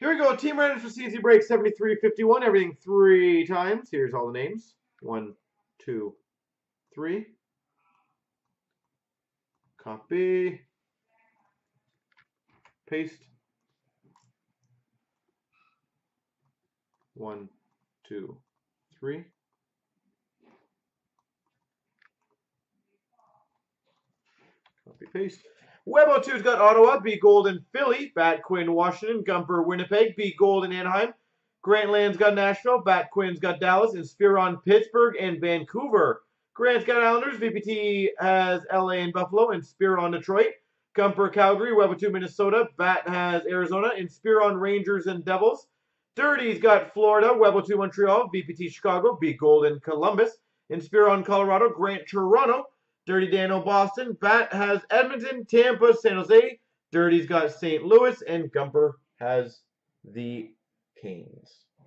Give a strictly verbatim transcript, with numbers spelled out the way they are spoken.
Here we go, Team Random for C Z Break seventy-three fifty-one. Everything three times. Here's all the names. One, two, three. Copy. Paste. One, two, three. Copy, paste. Web oh two's got Ottawa, B. Golden, Philly, Bat Quinn, Washington, Gumper, Winnipeg, B. Golden, Anaheim, Grant Land's got Nashville, Bat Quinn's got Dallas, and Inspiron, Pittsburgh, and Vancouver. Grant's got Islanders, V P T has L A and Buffalo, and Inspiron, Detroit, Gumper, Calgary, Web oh two, Minnesota, Bat has Arizona, and Inspiron, Rangers, and Devils. Dirty's got Florida, Web oh two, Montreal, V P T, Chicago, B. Golden, Columbus, and Inspiron, Colorado, Grant, Toronto. Dirty Daniel, Boston. Bat has Edmonton, Tampa, San Jose. Dirty's got Saint Louis, and Gumper has the Canes.